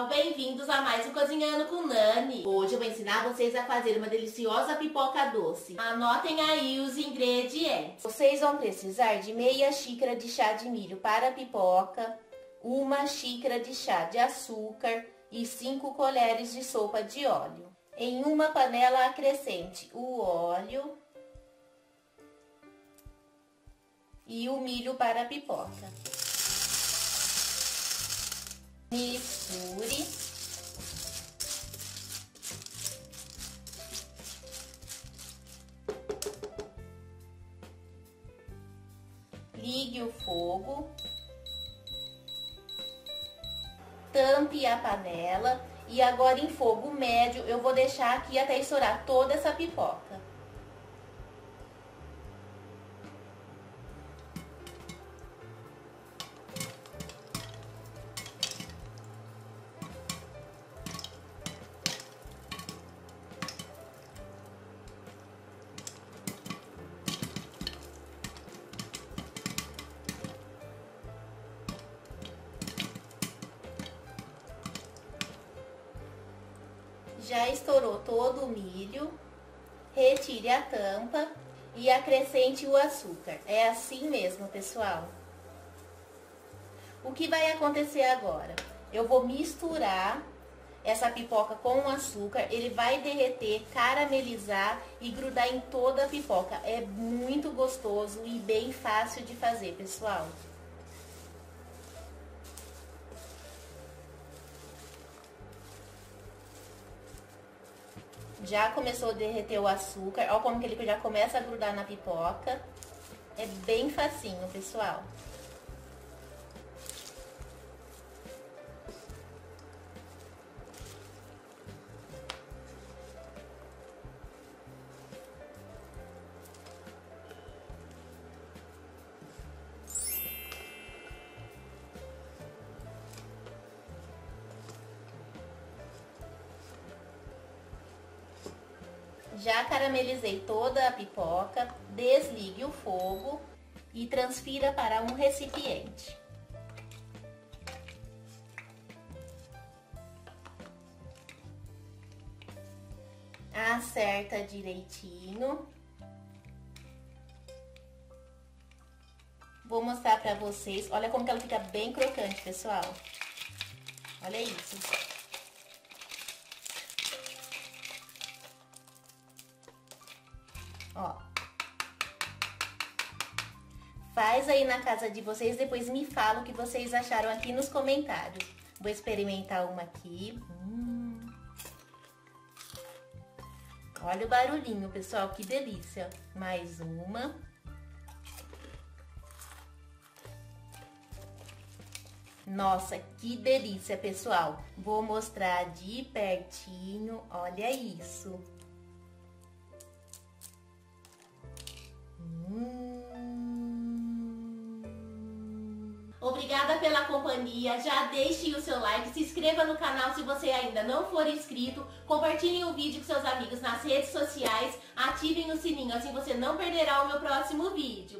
pessoal, bem-vindos a mais um Cozinhando com Nane. Hoje eu vou ensinar vocês a fazer uma deliciosa pipoca doce. Anotem aí os ingredientes. Vocês vão precisar de meia xícara de chá de milho para a pipoca, uma xícara de chá de açúcar e 5 colheres de sopa de óleo. Em uma panela acrescente o óleo e o milho para a pipoca. Misture. Ligue o fogo. Tampe a panela e agora em fogo médio eu vou deixar aqui até estourar toda essa pipoca. Já estourou todo o milho, retire a tampa e acrescente o açúcar. É assim mesmo, pessoal. O que vai acontecer agora? Eu vou misturar essa pipoca com o açúcar, ele vai derreter, caramelizar e grudar em toda a pipoca. É muito gostoso e bem fácil de fazer, pessoal. Já começou a derreter o açúcar, olha como que ele já começa a grudar na pipoca. É bem facinho, pessoal. Já caramelizei toda a pipoca, desligue o fogo e transfira para um recipiente. Acerta direitinho. Vou mostrar para vocês, olha como que ela fica bem crocante, pessoal. Olha isso. Ó. Faz aí na casa de vocês, depois me fala o que vocês acharam aqui nos comentários. Vou experimentar uma aqui. Olha o barulhinho, pessoal, que delícia. Mais uma. Nossa, que delícia, pessoal. Vou mostrar de pertinho, olha isso. Obrigada pela companhia, já deixe o seu like, se inscreva no canal se você ainda não for inscrito, compartilhem o vídeo com seus amigos nas redes sociais, ativem o sininho, assim você não perderá o meu próximo vídeo.